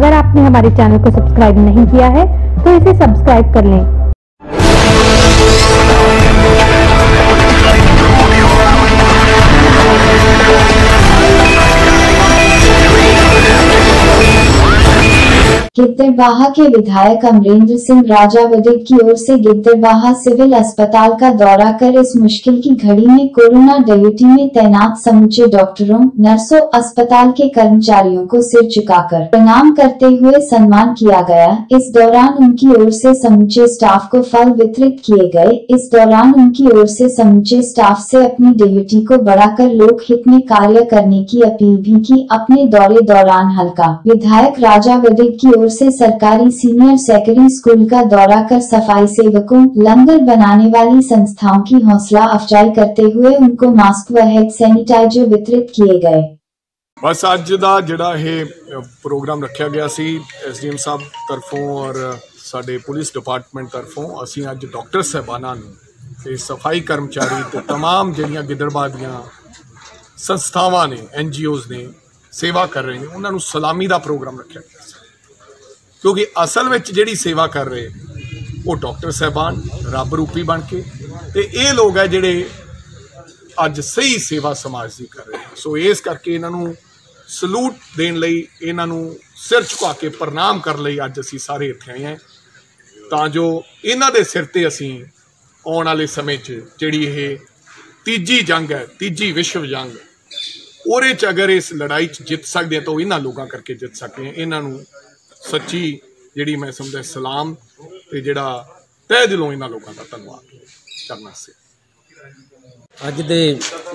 अगर आपने हमारे चैनल को सब्सक्राइब नहीं किया है तो इसे सब्सक्राइब कर लें। गिद्दड़बाहा के विधायक अमरेंद्र सिंह राजा वडिग़ की ओर से गिद्दड़बाहा सिविल अस्पताल का दौरा कर इस मुश्किल की घड़ी में कोरोना ड्यूटी में तैनात समूचे डॉक्टरों, नर्सों, अस्पताल के कर्मचारियों को सिर झुकाकर प्रणाम करते हुए सम्मान किया गया। इस दौरान उनकी ओर से समूचे स्टाफ को फल वितरित किए गए। इस दौरान उनकी ओर से समूचे स्टाफ से अपनी ड्यूटी को बढ़ाकर लोक हित में कार्य करने की अपील भी की। अपने दौरे दौरान हल्का विधायक राजा वडिग़ की ओर से सरकारी सीनियर सेकेंडरी स्कूल का दौरा कर सफाई सेवकों, लंगर बनाने वाली संस्थाओं की हौसला अफजाई करते हुए उनको मास्क व हैंड सैनिटाइजर वितरित किए गए। बस अज का जिहड़ा प्रोग्राम रखा गया सी एसडीएम साहब तरफों और साडे पुलिस डिपार्टमेंट तरफों असीं अज डॉक्टर साहबाना नूं सफाई कर्मचारी ते तमाम जिहड़ियां गिद्दड़बाहा दीआं संस्थावां ने एनजीओज़ ने सेवा कर रहे हैं उन्हां नूं सलामी का प्रोग्राम रखा गया सी क्योंकि असल में जिहड़ी सेवा कर रहे वो डॉक्टर साहबान रब रूपी बन के ते ये लोग है जिहड़े अज सही सेवा समाज की कर रहे हैं। सो इस करके इन्हों सलूट देने लई इन्हों सिर झुका के प्रणाम करने लई अज असीं सारे इत्थे आए हैं तां जो इन्हां दे सिर ते असीं आउण वाले समय च जिहड़ी ये तीजी जंग है, तीजी विश्व जंग उहदे च अगर इस लड़ाई च जित सकदे आ तां इन्हां लोकां करके जित सकदे आ। इन्हां नूं सच्ची जी मैं समझदा सलाम ते जिहड़ा तह दिलों इन्हां लोगों का धन्नवाद करना से अज दे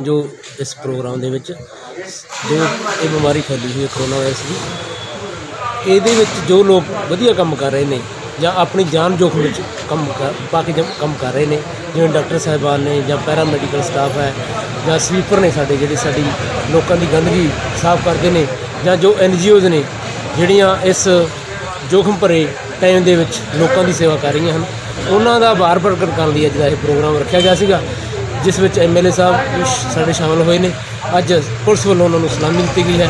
जो इस प्रोग्राम दे विच जो ये बीमारी फैली हुई है कोरोना वायरस की ये जो लोग वधिया काम कर रहे हैं जां अपनी जान जोखिम काम कर रहे हैं जिवें डॉक्टर साहबान ने जां पैरामैडिकल स्टाफ है जां स्वीपर ने साडे जिहड़े साडी लोकां दी गंदगी साफ करते हैं जां जो एनजीओज़ ने जिहड़ियां इस जोखिम भरे टाइम दे विच लोकां दी सेवा कर रही हैं उन्हां दा वार प्रगट करन लई अज दा इह प्रोग्राम रखा गया सीगा जिस विच MLA साहब साडे शामिल होए ने। अज पुलिस वल्लों उन्हां नूं सलामी दित्ती गई है।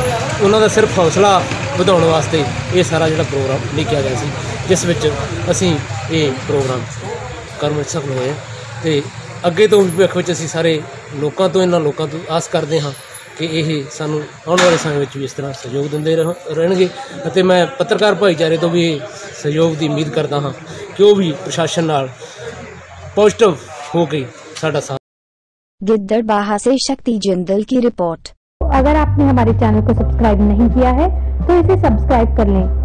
उन्हां दा सिर्फ हौसला वधाउण वास्ते यह सारा जिहड़ा प्रोग्राम लिखा गया सी जिस विच असीं इह प्रोग्राम करन विच सफल होए ते अगे तो भविख विच असीं सारे लोकां तो इन्हां लोकां तो आस करदे हां कि यह सानू आने वाले समय में भी इस तरह सहयोग देंगे रहेंगे। मैं पत्रकार भाईचारे तो भी सहयोग की उम्मीद करता हाँ कि वह भी प्रशासन नाल पॉजिटिव होकर साडा साथ। गिद्दड़बाहा से शक्ति जंदल की रिपोर्ट। अगर आपने हमारे चैनल को सब्सक्राइब नहीं किया है तो इसे सब्सक्राइब कर लें।